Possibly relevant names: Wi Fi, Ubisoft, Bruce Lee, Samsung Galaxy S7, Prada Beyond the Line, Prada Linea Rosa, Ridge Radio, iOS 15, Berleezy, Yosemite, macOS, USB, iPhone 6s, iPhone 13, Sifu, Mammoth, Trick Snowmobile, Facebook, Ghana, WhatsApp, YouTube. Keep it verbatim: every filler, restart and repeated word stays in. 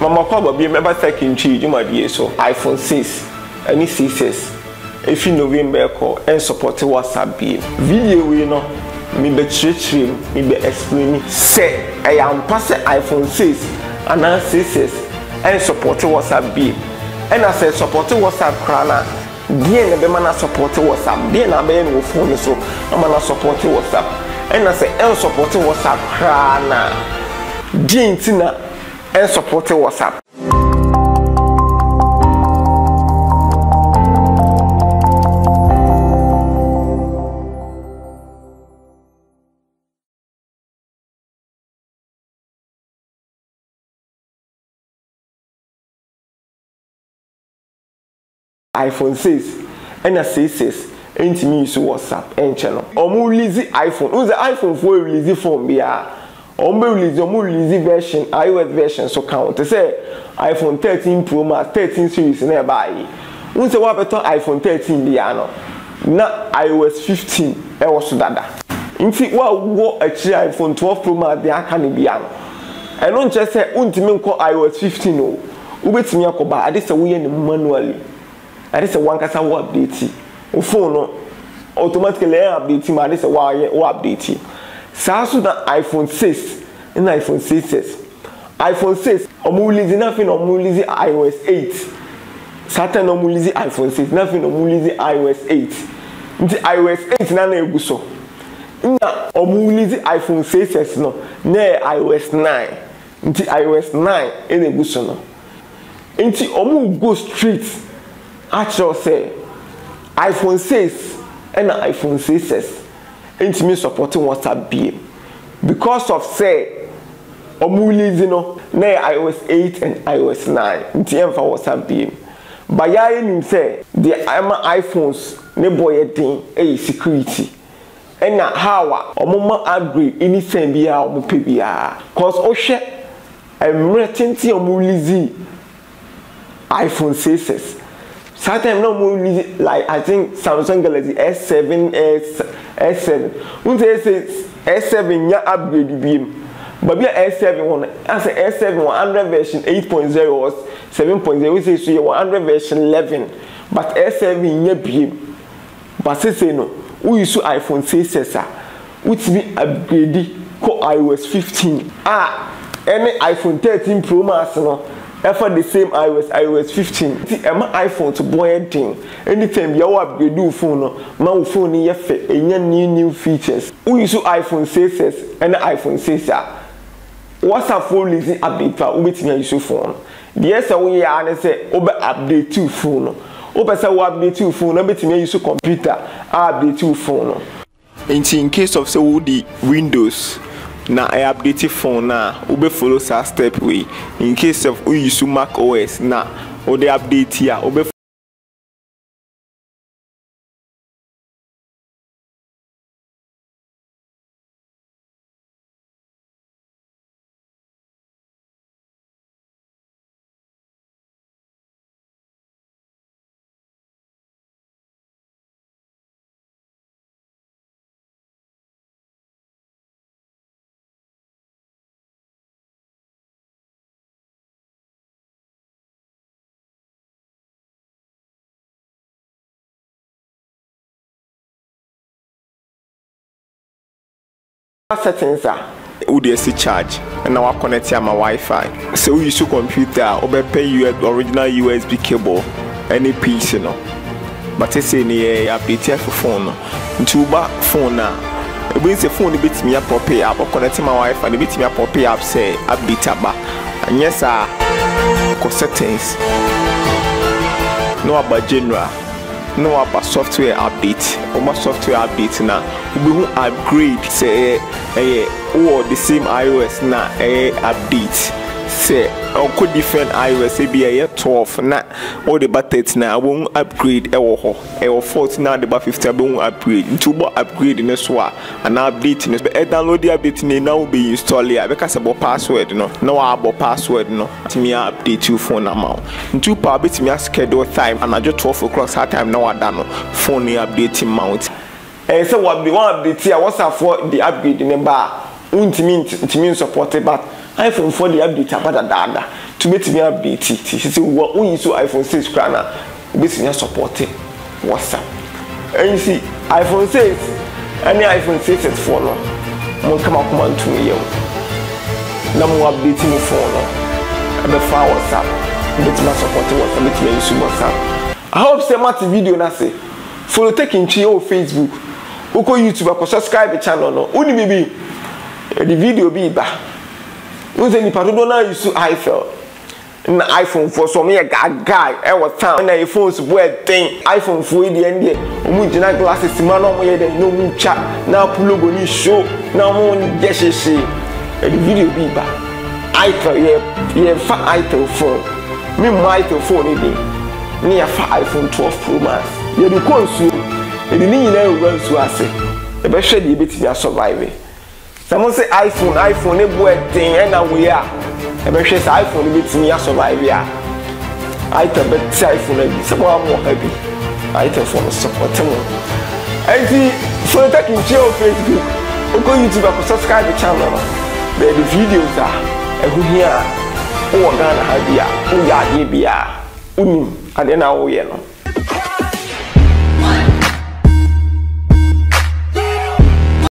Mama Papa be remember second change you might be so iPhone six and six s. If you know we call and support WhatsApp be video we know me be treating me be explaining say I am pass iPhone six and six s and support WhatsApp be and I say support WhatsApp crana dear na be man support WhatsApp dear na be no phone so am na support WhatsApp and I say and support WhatsApp crana dear ntina and support WhatsApp. iPhone six and a six s ain't me use WhatsApp and channel. Or more lazy iPhone. Who's the iPhone four lazy phone? Yeah. Or more lazy, more lazy version, iOS version. So count. They say iPhone thirteen Pro Max, thirteen series nearby. Who's the one better iPhone thirteen? Diano. Not iOS fifteen. I was that. In fact, what what actually iPhone twelve Pro Max? They can't be ano. I don't just say untiming call iOS fifteen. No. Ubet me a koba. I just say we in manually. I just one case of update. O phone automatically update. I just wire update. So that iPhone six and iPhone six s. iPhone six. Omulisi nothing. Omulisi iOS eight. Saturn omulisi iPhone six. Nothing omulisi iOS eight. The iOS eight na na eguso. Ina omulisi iPhone six s no. Ne iOS nine. The iOS nine na eguso no. Inti omu go straight. Actually, say iPhone six and iPhone six s ain't me supporting WhatsApp B because of say omulizi no na iOS eight and iOS nine ain't me for WhatsApp B. But ya him say the iPhones ne boy thing eh security and na how omuma agree any same be how mo pay bia cause o hwe emretenti omulizi iPhone six s. Sometimes no more like I think Samsung Galaxy S seven S S7. When they say S seven, yeah, upgrade beam. But we are S seven one. As a S seven one hundred version eight point zero or seven point zero, we say so one hundred version eleven. But S seven yeah beam. But say no. We use iPhone six s. Which be upgrade called iOS fifteen. Ah, any iPhone thirteen Pro Max no. After the same iOS fifteen, see my iPhone to buy anything. Anytime you upgrade your phone, my phone is fit any new new features. We use iPhone six s and iPhone six s. WhatsApp phone is update for we to use phone. The answer we are say over update to phone. Over say we update to phone. We to use computer update to phone. In case of say the Windows. Na I update phone na ube follow sa step way in case of we use macOS na or the update here ube settings are U D S C charge and now I connect to my Wi Fi. So we use computer over pay your original U S B cable any piece you know. But it's in the update for phone. Into back phone now. It means the phone bit me up or pay up or connect to my Wi Fi and bit me up or pay up say update aba. And yes sir settings. No about general. No about software update or my software update now we will upgrade say eh or the same iOS na eh update say or could different iOS be twelve na or the thirteen na won't upgrade eh or eh fourteen na the fifteen we won't upgrade into what upgrade in this one and update in this but download the update now be installed here because about password no no about password no me update your phone amount into power bit me schedule time and I just twelve o'clock start time now I done phone update amount. And so what we want to do here, what's for the upgrade in the bar? Untiming, supported, but iPhone four the update about dada to make me update it. She said, "What we use iPhone six crana, basically supporting WhatsApp." And you see, iPhone six and the iPhone six is for no. Mon come up man to me yo. Na mo update me phone no. I be far WhatsApp. Basically supporting WhatsApp. Basically use WhatsApp. I hope say mat video na say. Follow taking to your Facebook. Uko YouTube ako subscribe the channel no. Uni baby. The video be ba. You say you use iPhone, iPhone for some year guy. I was town and iPhones were thing. iPhone for the end year. Umujina glasses, man, no more chat. Now Pulogoni show. Now one yes, she see. The video be back. iPhone, yeah, yeah, fat iPhone phone. Me, my iPhone phone, near fat iPhone twelve Pro Max. You consume. You need to run to us. The best shady bit you are surviving. Someone say iPhone, iPhone, they boy thing, and now we are. And I say iPhone, it's me, I survive here. I tell bet iPhone, it's about more heavy. I tell for the support. And see, so taking share on Facebook, or go YouTube, I subscribe to the channel. There the videos are, and who here, who are gonna have here, who are here, who are here, and then I will.